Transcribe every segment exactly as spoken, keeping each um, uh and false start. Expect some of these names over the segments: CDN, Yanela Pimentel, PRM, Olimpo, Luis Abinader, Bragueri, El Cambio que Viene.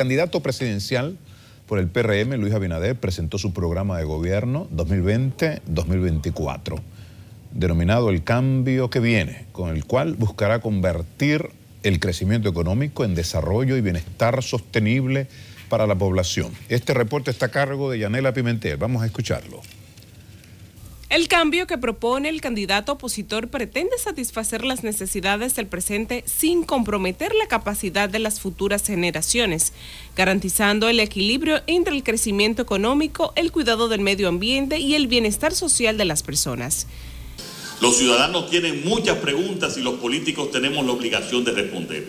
El candidato presidencial por el P R M, Luis Abinader, presentó su programa de gobierno dos mil veinte a dos mil veinticuatro, denominado El Cambio que Viene, con el cual buscará convertir el crecimiento económico en desarrollo y bienestar sostenible para la población. Este reporte está a cargo de Yanela Pimentel. Vamos a escucharlo. El cambio que propone el candidato opositor pretende satisfacer las necesidades del presente sin comprometer la capacidad de las futuras generaciones, garantizando el equilibrio entre el crecimiento económico, el cuidado del medio ambiente y el bienestar social de las personas. Los ciudadanos tienen muchas preguntas y los políticos tenemos la obligación de responder.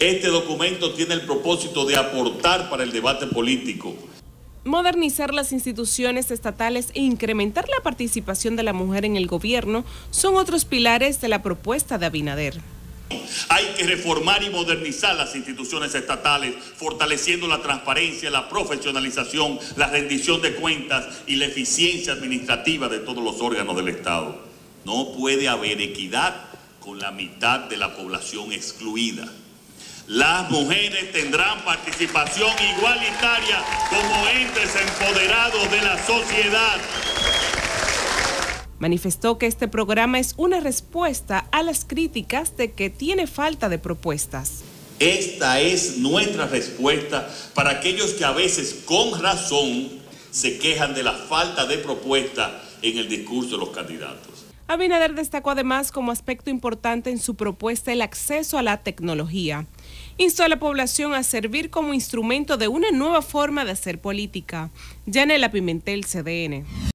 Este documento tiene el propósito de aportar para el debate político, modernizar las instituciones estatales e incrementar la participación de la mujer en el gobierno son otros pilares de la propuesta de Abinader. Hay que reformar y modernizar las instituciones estatales, fortaleciendo la transparencia, la profesionalización, la rendición de cuentas y la eficiencia administrativa de todos los órganos del Estado. No puede haber equidad con la mitad de la población excluida. Las mujeres tendrán participación igualitaria como entes empoderados de la sociedad. Manifestó que este programa es una respuesta a las críticas de que tiene falta de propuestas. Esta es nuestra respuesta para aquellos que a veces con razón se quejan de la falta de propuesta en el discurso de los candidatos. Abinader destacó además como aspecto importante en su propuesta el acceso a la tecnología. Instó a la población a servir como instrumento de una nueva forma de hacer política. Yanela Pimentel, C D N.